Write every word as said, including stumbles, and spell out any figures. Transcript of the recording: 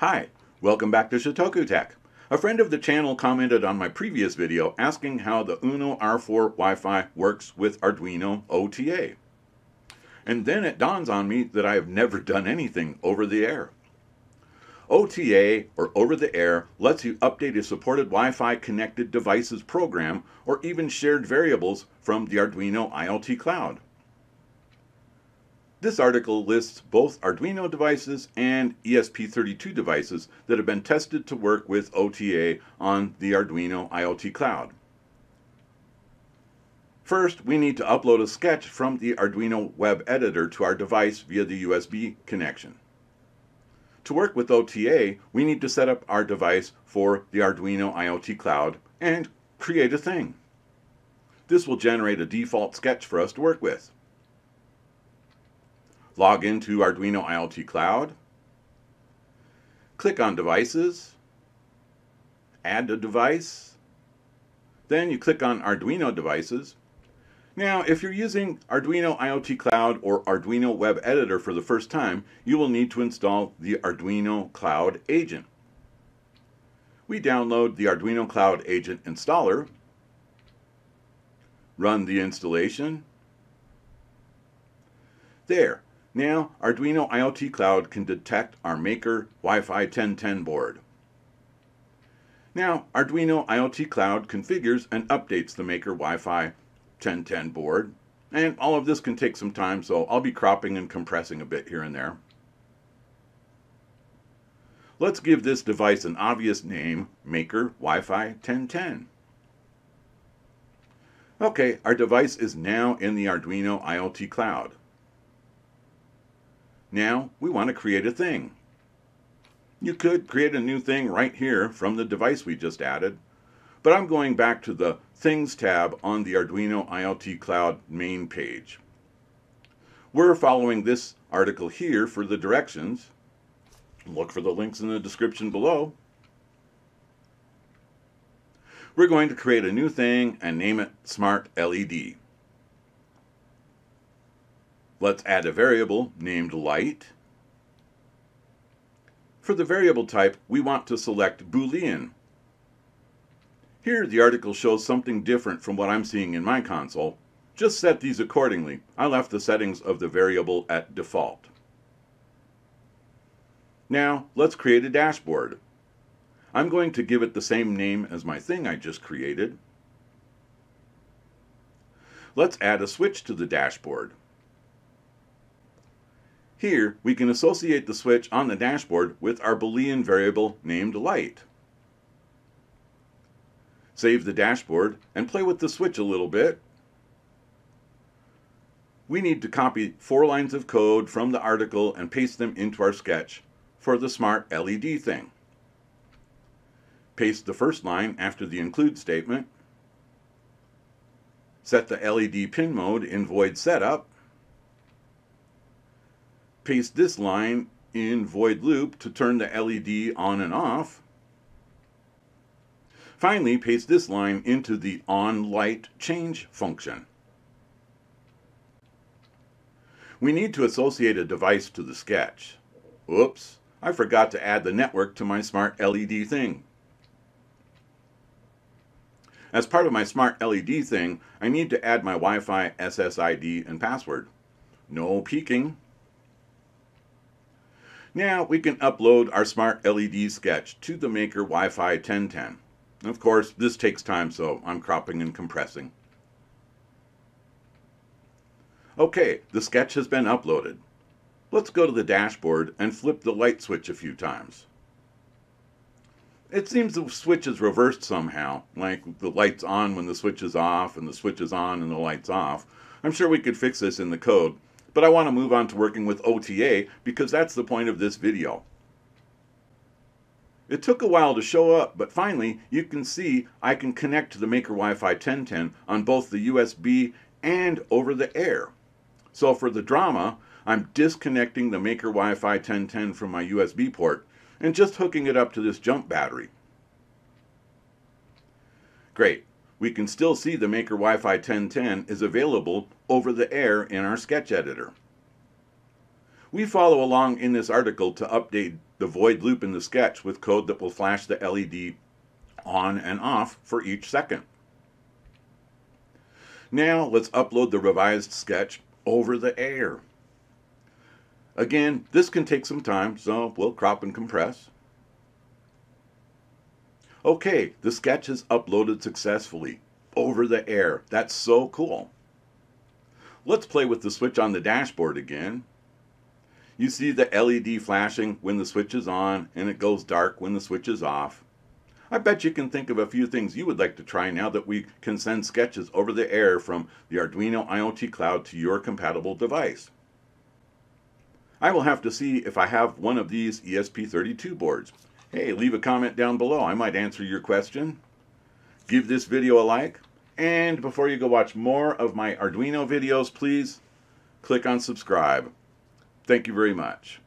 Hi, welcome back to Shotoku Tech. A friend of the channel commented on my previous video asking how the Uno R four Wi-Fi works with Arduino O T A. And then it dawns on me that I have never done anything over the air. O T A, or over the air, lets you update a supported Wi-Fi connected devices program or even shared variables from the Arduino IoT Cloud. This article lists both Arduino devices and E S P thirty-two devices that have been tested to work with O T A on the Arduino IoT Cloud. First, we need to upload a sketch from the Arduino Web Editor to our device via the U S B connection. To work with O T A, we need to set up our device for the Arduino IoT Cloud and create a thing. This will generate a default sketch for us to work with. Log into Arduino IoT Cloud, click on Devices, Add a Device, then you click on Arduino Devices. Now, if you're using Arduino IoT Cloud or Arduino Web Editor for the first time, you will need to install the Arduino Cloud Agent. We download the Arduino Cloud Agent installer, run the installation. There. Now, Arduino IoT Cloud can detect our Maker Wi-Fi ten ten board. Now, Arduino IoT Cloud configures and updates the Maker Wi-Fi ten ten board. And all of this can take some time, so I'll be cropping and compressing a bit here and there. Let's give this device an obvious name, Maker Wi-Fi ten ten. Okay, our device is now in the Arduino IoT Cloud. Now we want to create a thing. You could create a new thing right here from the device we just added, but I'm going back to the Things tab on the Arduino IoT Cloud main page. We're following this article here for the directions. Look for the links in the description below. We're going to create a new thing and name it Smart L E D. Let's add a variable named light. For the variable type, we want to select Boolean. Here the article shows something different from what I'm seeing in my console. Just set these accordingly. I left the settings of the variable at default. Now let's create a dashboard. I'm going to give it the same name as my thing I just created. Let's add a switch to the dashboard. Here, we can associate the switch on the dashboard with our Boolean variable named light. Save the dashboard and play with the switch a little bit. We need to copy four lines of code from the article and paste them into our sketch for the Smart L E D thing. Paste the first line after the include statement. Set the L E D pin mode in void setup. Paste this line in void loop to turn the L E D on and off. Finally, paste this line into the onLightChange function. We need to associate a device to the sketch. Oops, I forgot to add the network to my Smart L E D thing. As part of my Smart L E D thing, I need to add my Wi-Fi S S I D and password. No peeking. Now we can upload our Smart L E D sketch to the Maker Wi-Fi ten ten. Of course, this takes time, so I'm cropping and compressing. Okay, the sketch has been uploaded. Let's go to the dashboard and flip the light switch a few times. It seems the switch is reversed somehow, like the light's on when the switch is off, and the switch is on and the light's off. I'm sure we could fix this in the code, but I want to move on to working with O T A because that's the point of this video. It took a while to show up, but finally you can see I can connect to the Maker Wi-Fi ten ten on both the U S B and over the air. So for the drama, I'm disconnecting the Maker Wi-Fi ten ten from my U S B port and just hooking it up to this jump battery. Great. We can still see the Maker Wi-Fi ten ten is available over the air in our sketch editor. We follow along in this article to update the void loop in the sketch with code that will flash the L E D on and off for each second. Now let's upload the revised sketch over the air. Again, this can take some time, so we'll crop and compress. Okay, the sketch is uploaded successfully over the air. That's so cool. Let's play with the switch on the dashboard again. You see the L E D flashing when the switch is on, and it goes dark when the switch is off. I bet you can think of a few things you would like to try now that we can send sketches over the air from the Arduino IoT Cloud to your compatible device. I will have to see if I have one of these E S P thirty-two boards. Hey, leave a comment down below. I might answer your question. Give this video a like. And before you go watch more of my Arduino videos, please click on subscribe. Thank you very much.